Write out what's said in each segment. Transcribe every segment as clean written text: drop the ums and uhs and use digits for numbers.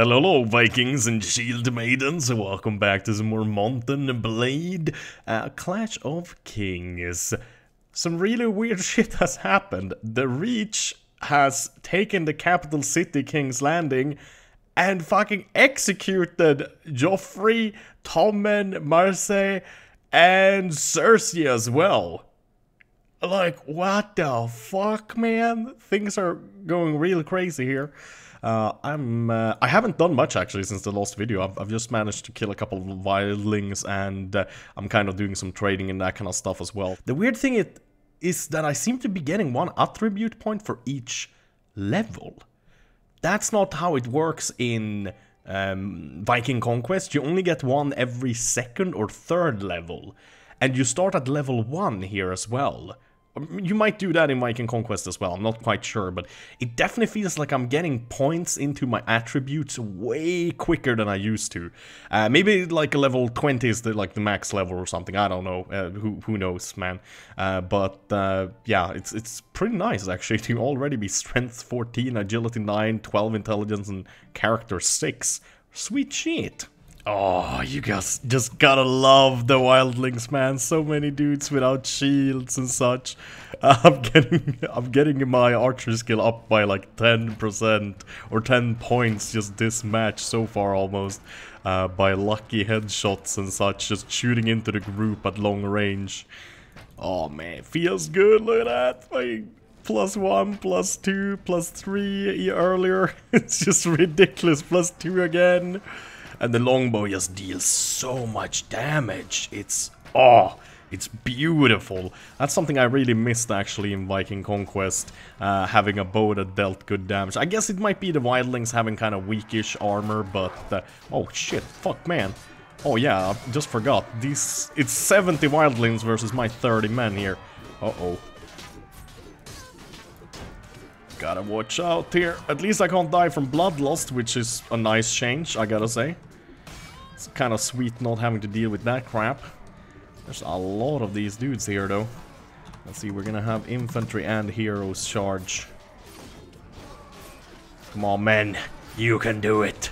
Hello, Vikings and Shield Maidens, welcome back to some more Mountain Blade. Clash of Kings. Some really weird shit has happened. The Reach has taken the capital city, King's Landing, and fucking executed Joffrey, Tommen, Marseille, and Cersei as well. Like, what the fuck, man? Things are going real crazy here. I haven't done much actually since the last video. I've just managed to kill a couple of wildlings, and I'm kind of doing some trading and that kind of stuff as well. The weird thing is that I seem to be getting one attribute point for each level. That's not how it works in Viking Conquest. You only get one every second or third level, and you start at level 1 here as well. You might do that in Viking Conquest as well, I'm not quite sure, but it definitely feels like I'm getting points into my attributes way quicker than I used to. Maybe like a level 20 is the max level or something, I don't know, who knows, man. Yeah, it's pretty nice actually to already be Strength 14, Agility 9, 12 Intelligence and Character 6. Sweet shit. Oh, you guys just gotta love the wildlings, man. So many dudes without shields and such. I'm getting my archery skill up by like 10% or 10 points just this match so far almost. By lucky headshots and such, just shooting into the group at long range. Oh man, feels good, look at that. Like, +1, +2, +3 earlier. It's just ridiculous, +2 again. And the longbow just deals so much damage. It's beautiful. That's something I really missed actually in Viking Conquest, having a bow that dealt good damage. I guess it might be the wildlings having kind of weakish armor, but oh shit, fuck man. Oh yeah, I just forgot. It's 70 wildlings versus my 30 men here. Uh-oh. Gotta watch out here. At least I can't die from bloodlust, which is a nice change, I gotta say. It's kind of sweet not having to deal with that crap. There's a lot of these dudes here, though. Let's see, we're gonna have infantry and heroes charge. Come on, men. You can do it.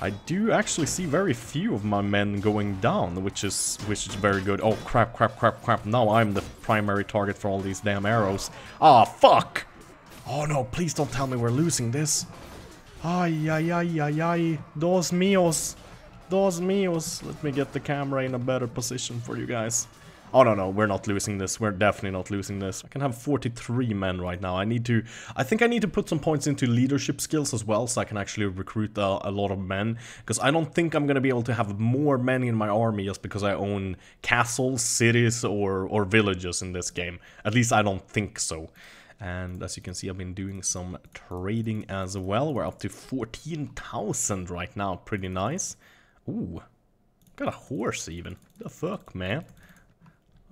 I do actually see very few of my men going down, which is very good. Oh, crap, crap, crap, crap. Now I'm the primary target for all these damn arrows. Ah, fuck! Oh no, please don't tell me we're losing this. Ay, ay, ay, ay, ay. Dos míos. Dos míos. Let me get the camera in a better position for you guys. Oh no, no, we're not losing this. We're definitely not losing this. I can have 43 men right now. I think I need to put some points into leadership skills as well, so I can actually recruit a lot of men. Because I don't think I'm going to be able to have more men in my army just because I own castles, cities, or villages in this game. At least I don't think so. And as you can see, I've been doing some trading as well. We're up to 14,000 right now. Pretty nice. Ooh, got a horse even. The fuck, man.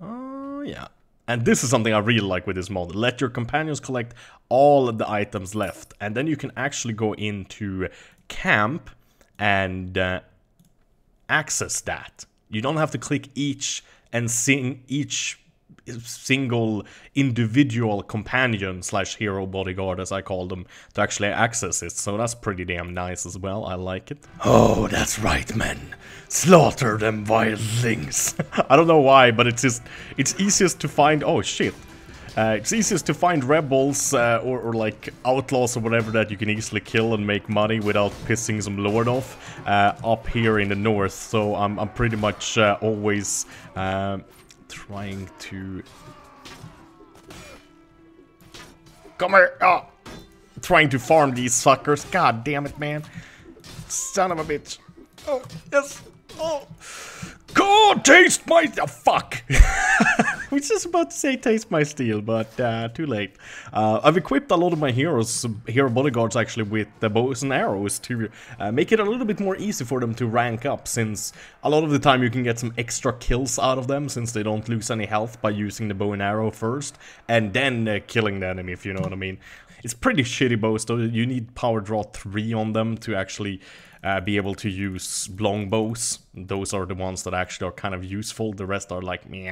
Oh, yeah. And this is something I really like with this mod. Let your companions collect all of the items left. And then you can actually go into camp and access that. You don't have to click each and sing each single individual companion / hero bodyguard, as I call them, to actually access it, so that's pretty damn nice as well. I like it. Oh, that's right, men. Slaughter them wildlings. I don't know why, but it's easiest to find. Oh shit. It's easiest to find rebels or like outlaws or whatever that you can easily kill and make money without pissing some lord off up here in the north, so I'm pretty much always trying to come here, oh. Trying to farm these suckers. God damn it, man! Son of a bitch! Oh yes! Oh, God, taste my fuck! I was just about to say taste my steel, but too late. I've equipped a lot of my hero bodyguards actually with the bows and arrows to make it a little bit more easy for them to rank up, since a lot of the time you can get some extra kills out of them, since they don't lose any health by using the bow and arrow first, and then killing the enemy, if you know what I mean. It's pretty shitty bows though, you need power draw 3 on them to actually be able to use longbows. Those are the ones that actually are kind of useful, the rest are like meh.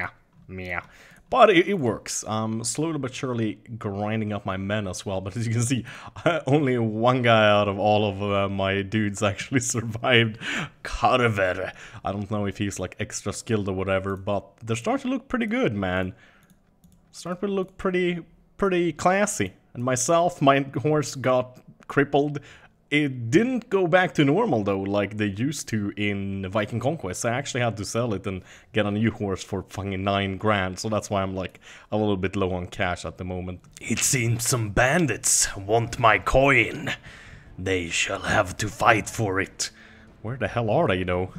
But it works. I'm slowly but surely grinding up my men as well. But as you can see, only one guy out of all of my dudes actually survived. Carver. I don't know if he's like extra skilled or whatever, but they're starting to look pretty good, man. Starting to look pretty classy. And myself, my horse got crippled. It didn't go back to normal though, like they used to in Viking Conquest. I actually had to sell it and get a new horse for fucking 9 grand, so that's why I'm like a little bit low on cash at the moment. It seems some bandits want my coin. They shall have to fight for it. Where the hell are they though?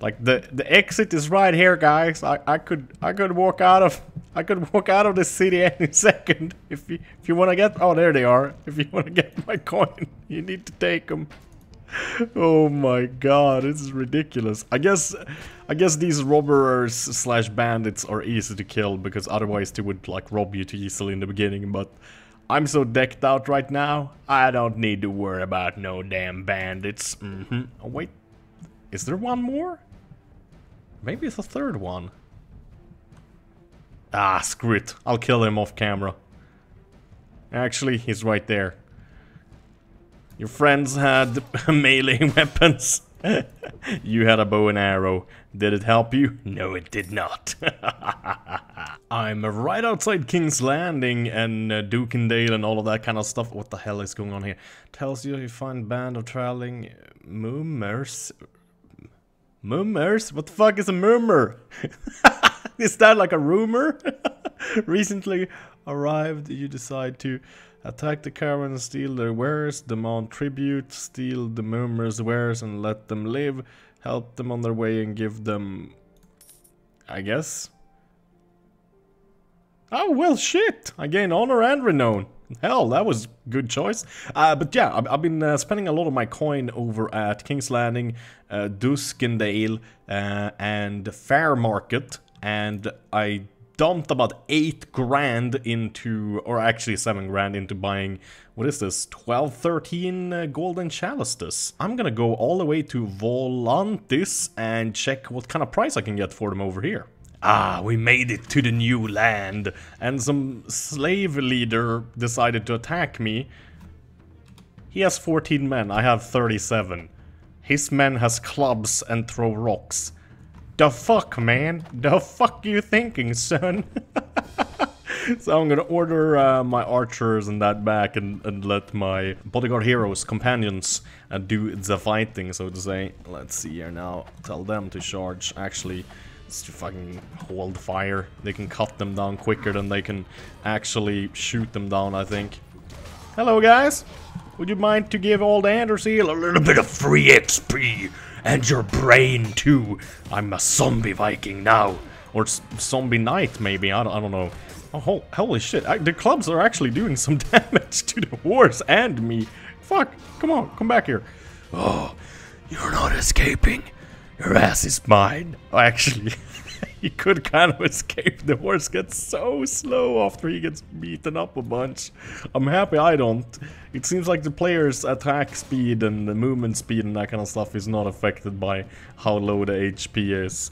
Like the exit is right here, guys. I could walk out of the city any second. If you want to get, oh there they are. If you want to get my coin, you need to take them. Oh my god, this is ridiculous. I guess these robbers slash bandits are easy to kill because otherwise they would like rob you too easily in the beginning. But I'm so decked out right now. I don't need to worry about no damn bandits. Mm-hmm. Oh wait, is there one more? Maybe it's a third one. Ah, screw it. I'll kill him off camera. Actually, he's right there. Your friends had melee weapons. You had a bow and arrow. Did it help you? No, it did not. I'm right outside King's Landing and Duskendale and all of that kind of stuff. What the hell is going on here? Tells you you find band of traveling mummers. Mummers? What the fuck is a murmur? Is that like a rumor? Recently arrived, you decide to attack the caravan and steal their wares, demand tribute, steal the murmurs' wares and let them live, help them on their way and give them... I guess? Oh well shit! I gain honor and renown. Hell, that was good choice. But yeah, I've been spending a lot of my coin over at King's Landing, Duskendale, and Fair Market. And I dumped about 8 grand into, or actually 7 grand into buying, what is this, 12, 13 golden chalices. I'm gonna go all the way to Volantis and check what kind of price I can get for them over here. Ah, we made it to the new land, and some slave leader decided to attack me. He has 14 men, I have 37. His men has clubs and throw rocks. The fuck, man? The fuck you thinking, son? So I'm gonna order my archers and that back and let my bodyguard heroes, companions, do the fighting, so to say. Let's see here now. Tell them to charge. Actually, it's to fucking hold fire. They can cut them down quicker than they can actually shoot them down, I think. Hello, guys. Would you mind to give old Anderseal a little bit of free XP? And your brain too. I'm a zombie Viking now. Or zombie knight maybe, I don't know. Oh, holy shit, the clubs are actually doing some damage to the horse and me. Fuck, come on, come back here. Oh, you're not escaping. Your ass is mine. Oh, actually, he could kind of escape. The horse gets so slow after he gets beaten up a bunch. I'm happy I don't. It seems like the player's attack speed and the movement speed and that kind of stuff is not affected by how low the HP is.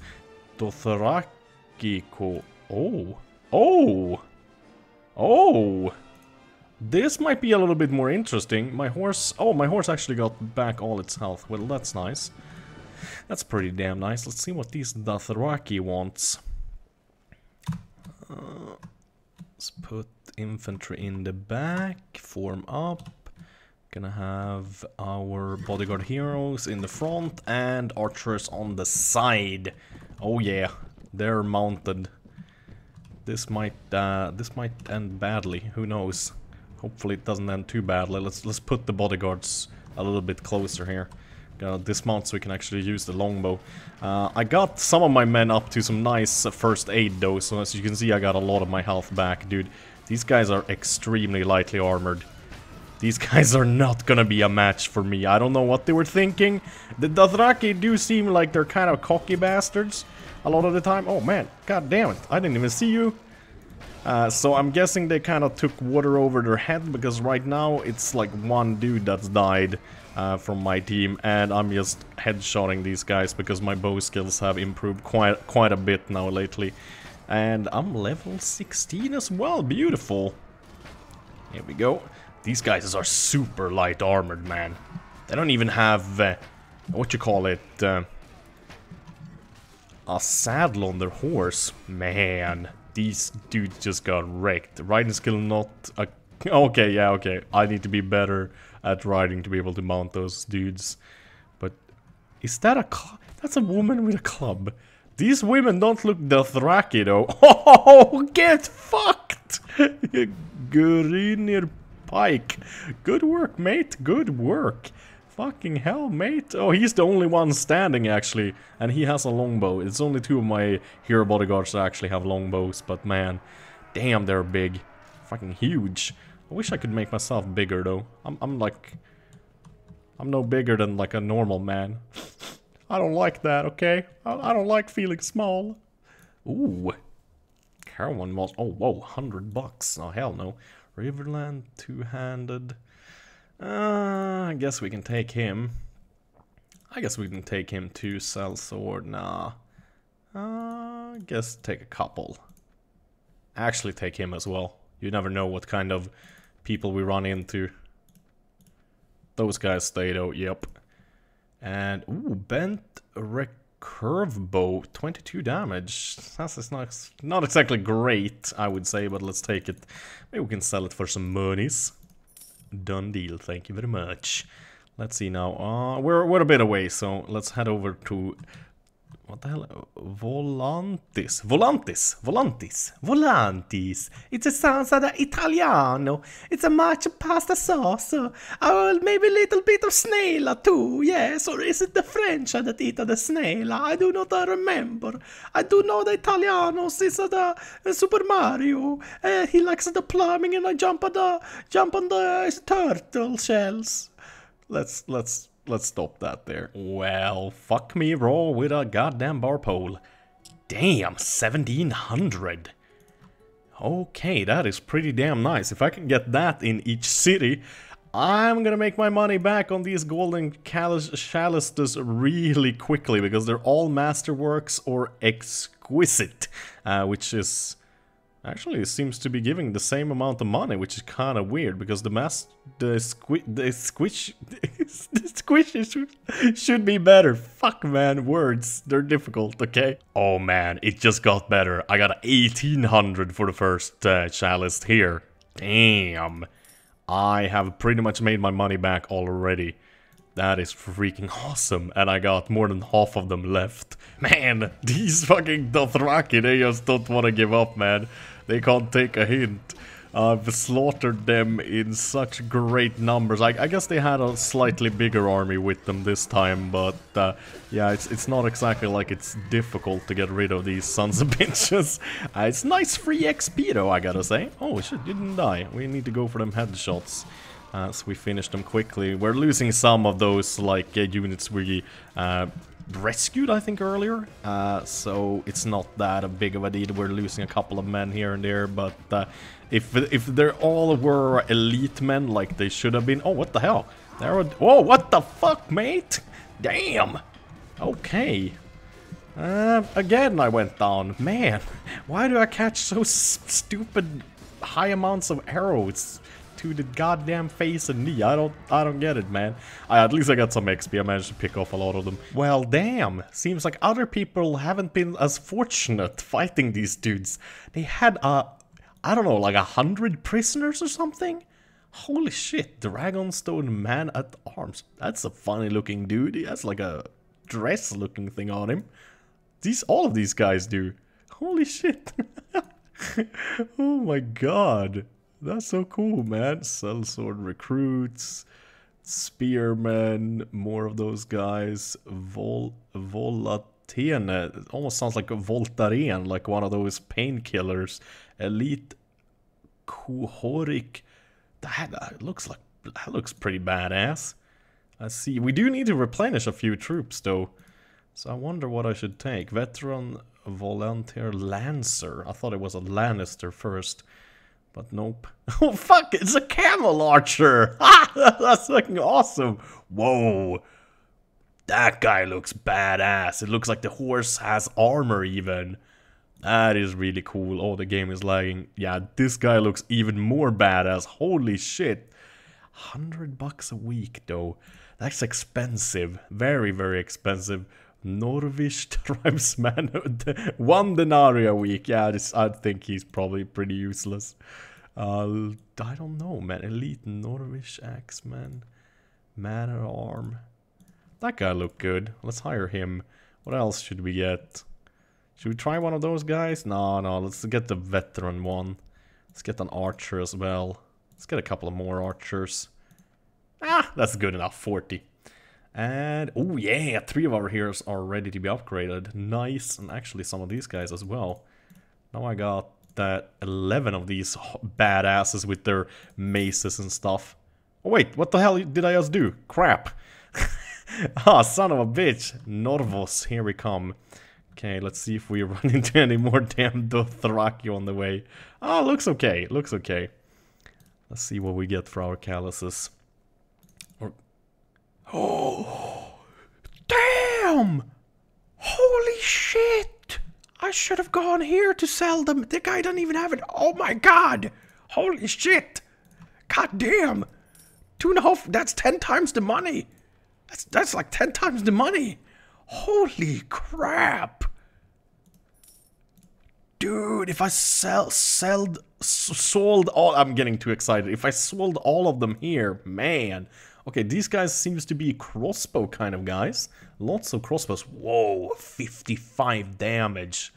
Dothraki ko... Oh. Oh! Oh! This might be a little bit more interesting. My horse... Oh, my horse actually got back all its health. Well, that's nice. That's pretty damn nice. Let's see what these Dothraki wants. Let's put infantry in the back, form up. Gonna have our bodyguard heroes in the front and archers on the side. Oh yeah, they're mounted. This might end badly. Who knows? Hopefully it doesn't end too badly. Let's put the bodyguards a little bit closer here. Gonna dismount so we can actually use the longbow. I got some of my men up to some nice first aid though, so as you can see I got a lot of my health back, dude. These guys are extremely lightly armored. These guys are not gonna be a match for me. I don't know what they were thinking. The Dothraki do seem like they're kind of cocky bastards a lot of the time. Oh man, god damn it, I didn't even see you. So I'm guessing they kind of took water over their head, because right now it's like one dude that's died from my team, and I'm just headshotting these guys because my bow skills have improved quite a bit now lately. And I'm level 16 as well. Beautiful. Here we go. These guys are super light armored, man. They don't even have, what you call it, a saddle on their horse. Man, these dudes just got wrecked. Riding skill not... okay, yeah, okay. I need to be better at riding to be able to mount those dudes. But is that a... That's a woman with a club. These women don't look Dothraki, though. Oh, get fucked! Grinir Pike. Good work, mate. Good work. Fucking hell, mate. Oh, he's the only one standing, actually. And he has a longbow. It's only two of my hero bodyguards that actually have longbows. But, man, damn, they're big. Fucking huge. I wish I could make myself bigger, though. I'm like... I'm no bigger than, like, a normal man. I don't like that, okay? I don't like feeling small. Ooh. Carowan Moss. Oh, whoa, 100 bucks. Oh, hell no. Riverland, two-handed. I guess we can take him. I guess we can take him too. Sell sword, nah. I guess take a couple. Actually take him as well. You never know what kind of people we run into. Those guys stayed out, yep. And, ooh, bent recurve bow, 22 damage. That's not exactly great, I would say, but let's take it. Maybe we can sell it for some monies. Done deal, thank you very much. Let's see now. We're a bit away, so let's head over to... What the hell? Volantis. Volantis. Volantis. Volantis. It's a salsa da Italiano. It's a much pasta sauce. Maybe a little bit of snail too, yes. Or is it the French that eat the snail? I do not remember. I do know the Italianos is the Super Mario. He likes the plumbing and I jump on the turtle shells. Let's stop that there. Well, fuck me raw with a goddamn bar pole. Damn, 1700. Okay, that is pretty damn nice. If I can get that in each city, I'm gonna make my money back on these golden chalices really quickly, because they're all masterworks or exquisite, which is... Actually, it seems to be giving the same amount of money, which is kind of weird, because the squish should be better. Fuck, man, words, they're difficult, okay? Oh, man, it just got better. I got 1800 for the first chalice here. Damn. I have pretty much made my money back already. That is freaking awesome, and I got more than half of them left. Man, these fucking Dothraki, they just don't want to give up, man. They can't take a hint. I've slaughtered them in such great numbers. I guess they had a slightly bigger army with them this time, but yeah, it's not exactly like it's difficult to get rid of these sons of bitches. It's nice free XP though, I gotta say. Oh shit, didn't die. We need to go for them headshots. So we finished them quickly. We're losing some of those, like, units we rescued, I think, earlier. So it's not that a big of a deal. We're losing a couple of men here and there, but if they all were elite men, like they should have been... Oh, what the hell? There are... Whoa, what the fuck, mate? Damn! Okay. Again, I went down. Man, why do I catch so stupid high amounts of arrows? To the goddamn face and knee. I don't get it, man. At least I got some XP. I managed to pick off a lot of them. Well, damn. Seems like other people haven't been as fortunate fighting these dudes. They had, I don't know, like 100 prisoners or something? Holy shit. Dragonstone man at arms. That's a funny looking dude. He has like a dress looking thing on him. All of these guys do. Holy shit. Oh my god. That's so cool, man. Sellsword recruits, spearmen, more of those guys. Volatene, it almost sounds like a Voltaren, like one of those painkillers. Elite Kuhoric. That looks pretty badass. I see. We do need to replenish a few troops though, so I wonder what I should take. Veteran Volunteer Lancer. I thought it was a Lannister first. But nope. Oh fuck, it's a camel archer! Ha! That's fucking awesome! Whoa! That guy looks badass. It looks like the horse has armor even. That is really cool. Oh, the game is lagging. Yeah, this guy looks even more badass. Holy shit. $100 a week, though. That's expensive. Very, very expensive. Norvish tribesman. 1 denarii a week. Yeah, I think he's probably pretty useless. I don't know, man. Elite Norvish Axeman. Man at arm. That guy looked good. Let's hire him. What else should we get? Should we try one of those guys? No, no, let's get the veteran one. Let's get an archer as well. Let's get a couple of more archers. Ah, that's good enough, 40. And, oh yeah, 3 of our heroes are ready to be upgraded. Nice, and actually some of these guys as well. Now I got that 11 of these badasses with their maces and stuff. Oh wait, what the hell did I just do? Crap. Ah, oh, son of a bitch. Norvos, here we come. Okay, let's see if we run into any more damn Dothraki on the way. Ah, oh, looks okay, looks okay. Let's see what we get for our calluses. Or... oh! Damn! Holy shit! I should have gone here to sell them. The guy doesn't even have it. Oh my god! Holy shit! God damn! 2.5, that's 10 times the money! That's like 10 times the money! Holy crap! Dude, if I sold all... I'm getting too excited. If I sold all of them here, man. Okay, these guys seems to be crossbow kind of guys. Lots of crossbows. Whoa, 55 damage.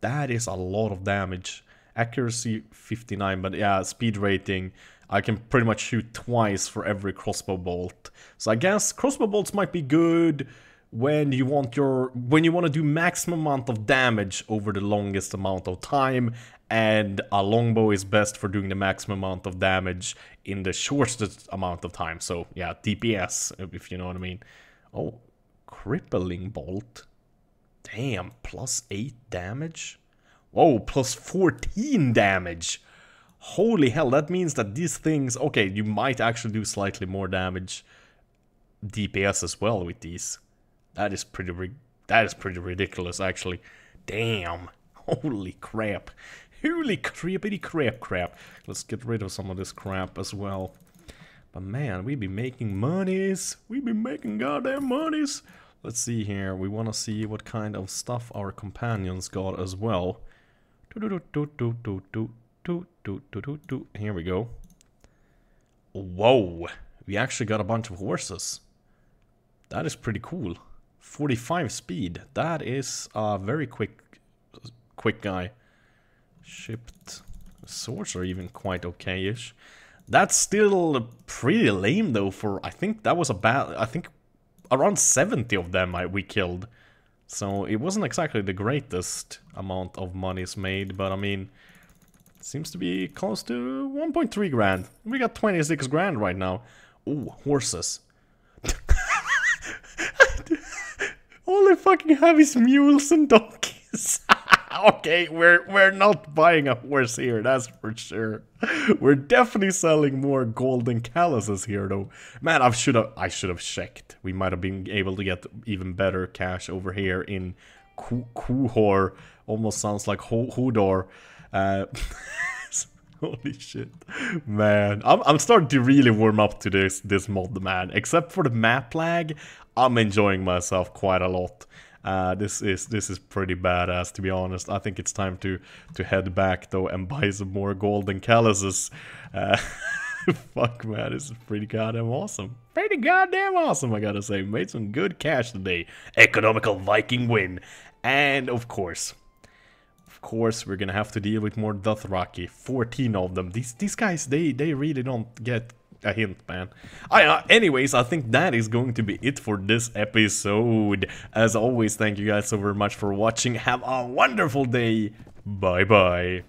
That is a lot of damage. Accuracy, 59, but yeah, speed rating. I can pretty much shoot 2 for every crossbow bolt. So I guess crossbow bolts might be good... when you want to do maximum amount of damage over the longest amount of time, and a longbow is best for doing the maximum amount of damage in the shortest amount of time. So yeah, DPS, if you know what I mean. Oh, crippling bolt. Damn, plus 8 damage. Whoa, plus 14 damage. Holy hell, that means that these things, okay, you might actually do slightly more damage DPS as well with these. That is pretty ridiculous, actually. Damn. Holy crap. Holy crappity crap crap. Let's get rid of some of this crap as well. But man, we be making monies. We be making goddamn monies. Let's see here. We want to see what kind of stuff our companions got as well. Here we go. Whoa. We actually got a bunch of horses. That is pretty cool. 45 speed. That is a very quick guy. Shipped. Swords are even quite okay-ish. That's still pretty lame though for... I think that was a bad... I think around 70 of them we killed. So it wasn't exactly the greatest amount of monies made, but I mean... it seems to be close to 1.3 grand. We got 26 grand right now. Ooh, horses. All I fucking have is mules and donkeys. Okay, we're not buying a horse here, that's for sure. We're definitely selling more golden calluses here, though. Man, I should have checked. We might have been able to get even better cash over here in Kuhor. Almost sounds like Hodor. Holy shit, man! I'm starting to really warm up to this mod, man. Except for the map lag, I'm enjoying myself quite a lot. This is pretty badass, to be honest. I think it's time to head back though and buy some more golden calluses. Fuck, man, this is pretty goddamn awesome. Pretty goddamn awesome, I gotta say. Made some good cash today. Economical Viking win, and of course. Of course, we're gonna have to deal with more Dothraki. 14 of them. These guys, they really don't get a hint, man. Anyways, I think that is going to be it for this episode. As always, thank you guys so very much for watching. Have a wonderful day. Bye-bye.